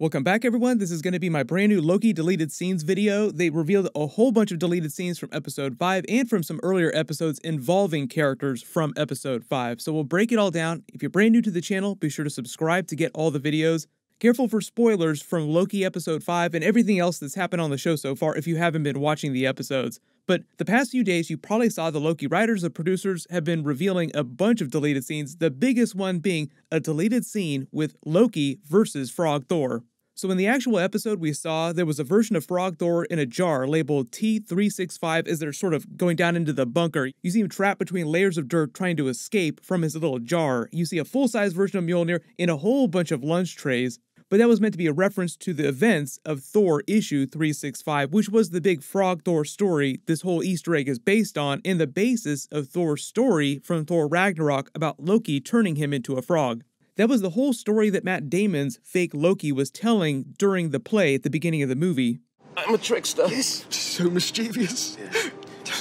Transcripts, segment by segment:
Welcome back, everyone. This is going to be my brand new Loki deleted scenes video. They revealed a whole bunch of deleted scenes from episode 5 and from some earlier episodes involving characters from episode 5. So we'll break it all down. If you're brand new to the channel, be sure to subscribe to get all the videos. Careful for spoilers from Loki episode 5 and everything else that's happened on the show so far if you haven't been watching the episodes. But the past few days, you probably saw the Loki writers and producers have been revealing a bunch of deleted scenes, the biggest one being a deleted scene with Loki versus Frog Thor. So in the actual episode we saw, there was a version of Frog Thor in a jar labeled T365 as they're sort of going down into the bunker. You see him trapped between layers of dirt trying to escape from his little jar. You see a full-size version of Mjolnir in a whole bunch of lunch trays. But that was meant to be a reference to the events of Thor issue 365, which was the big Frog Thor story this whole Easter egg is based on, and the basis of Thor's story from Thor Ragnarok about Loki turning him into a frog. That was the whole story that Matt Damon's fake Loki was telling during the play at the beginning of the movie. I'm a trickster. Yes. So mischievous. Yes.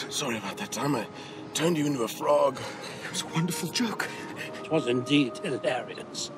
Sorry about that time. I turned you into a frog. It was a wonderful joke. It was indeed hilarious.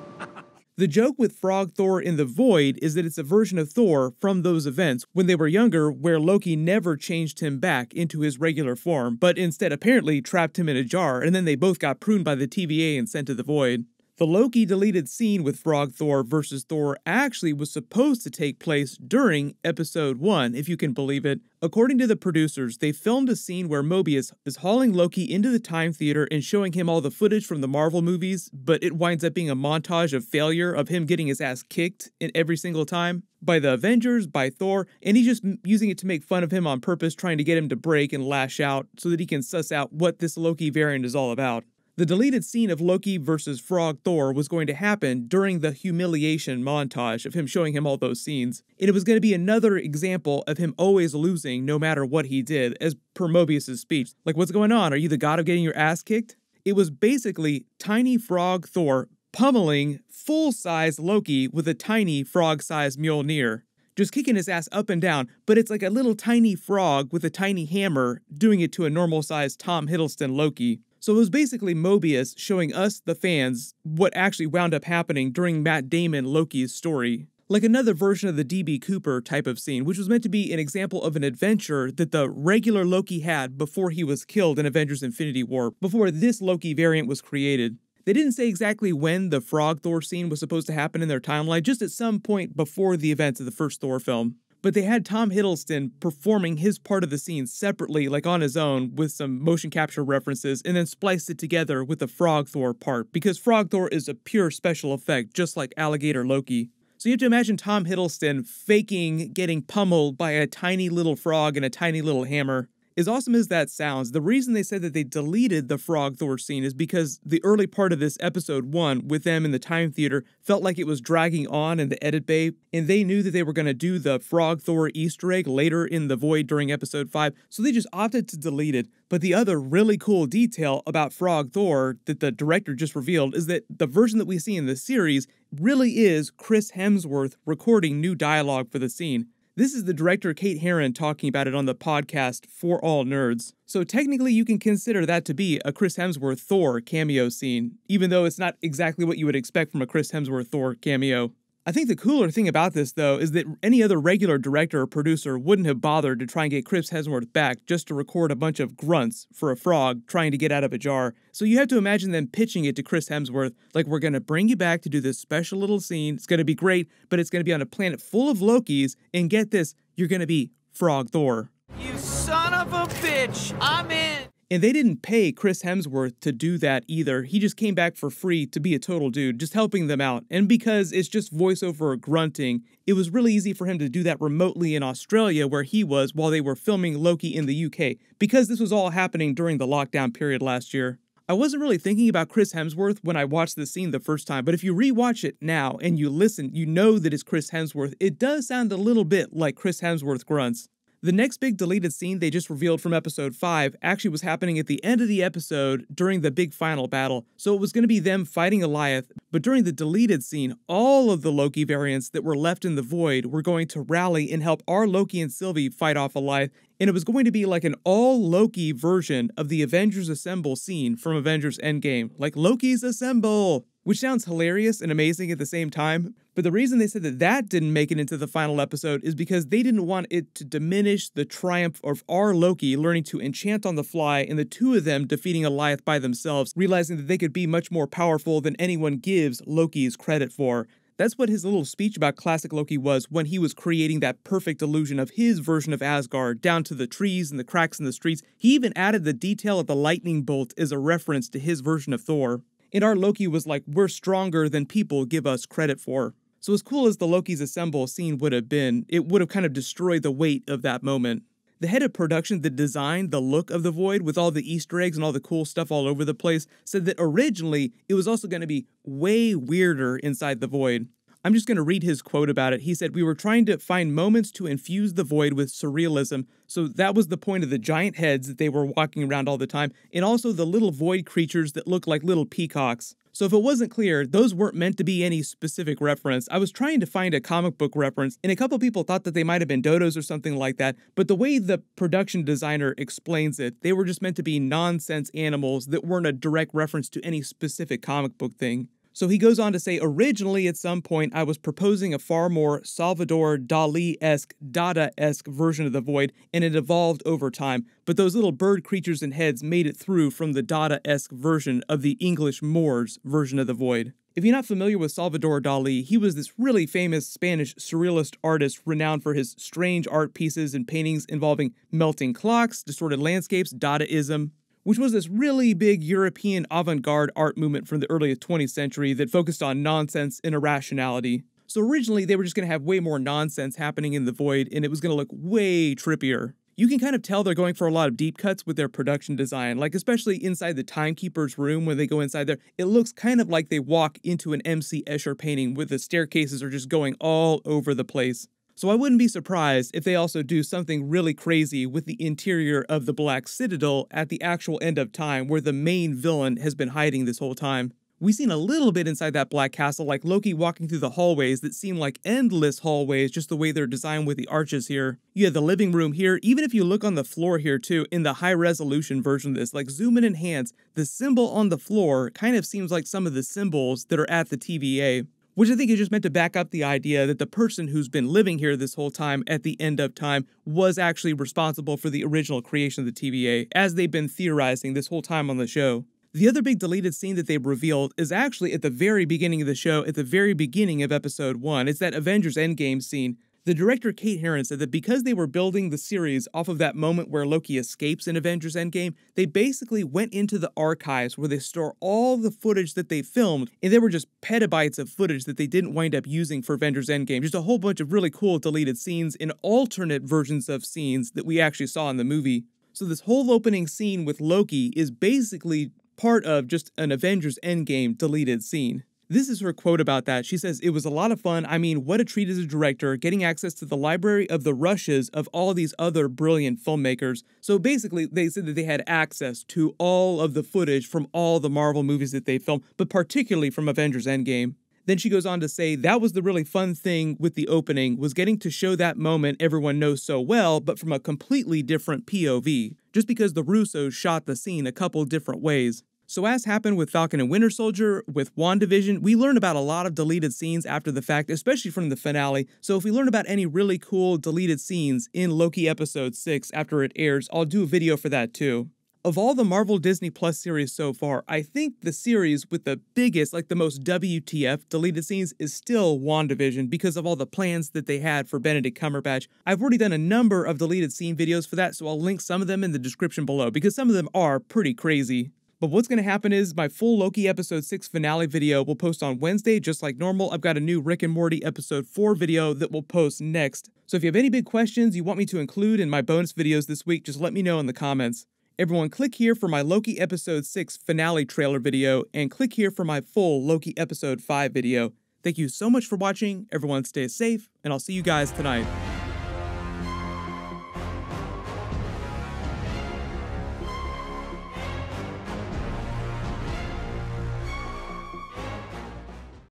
The joke with Frog Thor in the Void is that it's a version of Thor from those events when they were younger, where Loki never changed him back into his regular form, but instead apparently trapped him in a jar, and then they both got pruned by the TVA and sent to the Void. The Loki deleted scene with Frog Thor versus Thor actually was supposed to take place during episode 1, if you can believe it. According to the producers, they filmed a scene where Mobius is hauling Loki into the Time Theater and showing him all the footage from the Marvel movies, but it winds up being a montage of failure of him getting his ass kicked in every single time by the Avengers, by Thor, and he's just using it to make fun of him on purpose, trying to get him to break and lash out so that he can suss out what this Loki variant is all about. The deleted scene of Loki versus Frog Thor was going to happen during the humiliation montage of him showing him all those scenes, and it was going to be another example of him always losing no matter what he did, as per Mobius' speech. Like, what's going on? Are you the god of getting your ass kicked? It was basically tiny Frog Thor pummeling full-size Loki with a tiny frog-sized Mjolnir. Just kicking his ass up and down, but it's like a little tiny frog with a tiny hammer doing it to a normal-sized Tom Hiddleston Loki. So it was basically Mobius showing us, the fans, what actually wound up happening during Matt Damon Loki's story. Like another version of the DB Cooper type of scene, which was meant to be an example of an adventure that the regular Loki had before he was killed in Avengers Infinity War, before this Loki variant was created. They didn't say exactly when the Frog Thor scene was supposed to happen in their timeline, just at some point before the events of the first Thor film. But they had Tom Hiddleston performing his part of the scene separately, like on his own, with some motion capture references, and then spliced it together with the Frog Thor part, because Frog Thor is a pure special effect, just like Alligator Loki. So you have to imagine Tom Hiddleston faking getting pummeled by a tiny little frog and a tiny little hammer. As awesome as that sounds, the reason they said that they deleted the Frog Thor scene is because the early part of this episode 1 with them in the Time Theater felt like it was dragging on in the edit bay, and they knew that they were going to do the Frog Thor Easter egg later in the Void during episode 5, so they just opted to delete it. But the other really cool detail about Frog Thor that the director just revealed is that the version that we see in the series really is Chris Hemsworth recording new dialogue for the scene. This is the director Kate Herron talking about it on the podcast For All Nerds. So technically you can consider that to be a Chris Hemsworth Thor cameo scene, even though it's not exactly what you would expect from a Chris Hemsworth Thor cameo. I think the cooler thing about this, though, is that any other regular director or producer wouldn't have bothered to try and get Chris Hemsworth back just to record a bunch of grunts for a frog trying to get out of a jar. So you have to imagine them pitching it to Chris Hemsworth, like, we're going to bring you back to do this special little scene. It's going to be great, but it's going to be on a planet full of Lokis, and get this, you're going to be Frog Thor. You son of a bitch, I'm in. And they didn't pay Chris Hemsworth to do that either. He just came back for free to be a total dude, just helping them out. And because it's just voiceover grunting, it was really easy for him to do that remotely in Australia where he was while they were filming Loki in the UK, because this was all happening during the lockdown period last year. I wasn't really thinking about Chris Hemsworth when I watched this scene the first time, but if you rewatch it now and you listen, you know that it's Chris Hemsworth. It does sound a little bit like Chris Hemsworth grunts. The next big deleted scene they just revealed from episode 5 actually was happening at the end of the episode during the big final battle, so it was going to be them fighting Alioth, but during the deleted scene, all of the Loki variants that were left in the Void were going to rally and help our Loki and Sylvie fight off Alioth, and it was going to be like an all-Loki version of the Avengers Assemble scene from Avengers Endgame, like Loki's Assemble, which sounds hilarious and amazing at the same time. But the reason they said that that didn't make it into the final episode is because they didn't want it to diminish the triumph of our Loki learning to enchant on the fly and the two of them defeating Alioth by themselves, realizing that they could be much more powerful than anyone gives Loki's credit for. That's what his little speech about Classic Loki was when he was creating that perfect illusion of his version of Asgard, down to the trees and the cracks in the streets. He even added the detail of the lightning bolt as a reference to his version of Thor. And our Loki was like, we're stronger than people give us credit for. So as cool as the Loki's assemble scene would have been, it would have kind of destroyed the weight of that moment. The head of production that designed the look of the void with all the Easter eggs and all the cool stuff all over the place said that originally it was also going to be way weirder inside the void. I'm just going to read his quote about it. He said, "We were trying to find moments to infuse the void with surrealism, so that was the point of the giant heads that they were walking around all the time, and also the little void creatures that look like little peacocks." So if it wasn't clear, those weren't meant to be any specific reference. I was trying to find a comic book reference, and a couple people thought that they might have been dodos or something like that, but the way the production designer explains it, they were just meant to be nonsense animals that weren't a direct reference to any specific comic book thing. So he goes on to say, originally at some point, I was proposing a far more Salvador Dali-esque, Dada-esque version of the void, and it evolved over time. But those little bird creatures and heads made it through from the Dada-esque version of the English Moors version of the void. If you're not familiar with Salvador Dali, he was this really famous Spanish surrealist artist renowned for his strange art pieces and paintings involving melting clocks, distorted landscapes, Dadaism, which was this really big European avant-garde art movement from the early 20th century that focused on nonsense and irrationality. So originally, they were just going to have way more nonsense happening in the void, and it was going to look way trippier. You can kind of tell they're going for a lot of deep cuts with their production design, like especially inside the timekeeper's room when they go inside there. It looks kind of like they walk into an MC Escher painting where the staircases are just going all over the place. So I wouldn't be surprised if they also do something really crazy with the interior of the Black Citadel at the actual end of time, where the main villain has been hiding this whole time. We've seen a little bit inside that Black Castle, like Loki walking through the hallways that seem like endless hallways, just the way they're designed with the arches here. You have the living room here. Even if you look on the floor here too, in the high resolution version of this, like zoom in and enhance, the symbol on the floor kind of seems like some of the symbols that are at the TVA. Which I think is just meant to back up the idea that the person who's been living here this whole time at the end of time was actually responsible for the original creation of the TVA, as they've been theorizing this whole time on the show. The other big deleted scene that they've revealed is actually at the very beginning of the show, at the very beginning of episode 1. It's that Avengers Endgame scene. The director Kate Herron said that because they were building the series off of that moment where Loki escapes in Avengers Endgame, they basically went into the archives where they store all the footage that they filmed, and there were just petabytes of footage that they didn't wind up using for Avengers Endgame. Just a whole bunch of really cool deleted scenes and alternate versions of scenes that we actually saw in the movie. So this whole opening scene with Loki is basically part of just an Avengers Endgame deleted scene. This is her quote about that. She says, "It was a lot of fun. I mean, what a treat as a director, getting access to the library of the Russos of all these other brilliant filmmakers." So basically, they said that they had access to all of the footage from all the Marvel movies that they filmed, but particularly from Avengers Endgame. Then she goes on to say, "That was the really fun thing with the opening, was getting to show that moment everyone knows so well, but from a completely different POV, just because the Russos shot the scene a couple different ways." So as happened with Falcon and Winter Soldier, with WandaVision, we learn about a lot of deleted scenes after the fact, especially from the finale. So if we learn about any really cool deleted scenes in Loki episode 6 after it airs, I'll do a video for that too. Of all the Marvel Disney Plus series so far, I think the series with the biggest, like the most WTF deleted scenes is still WandaVision because of all the plans that they had for Benedict Cumberbatch. I've already done a number of deleted scene videos for that, so I'll link some of them in the description below because some of them are pretty crazy. But what's going to happen is my full Loki episode 6 finale video will post on Wednesday, just like normal. I've got a new Rick and Morty episode 4 video that will post next. So if you have any big questions you want me to include in my bonus videos this week, just let me know in the comments. Everyone, click here for my Loki episode 6 finale trailer video, and click here for my full Loki episode 5 video. Thank you so much for watching. Everyone stay safe, and I'll see you guys tonight.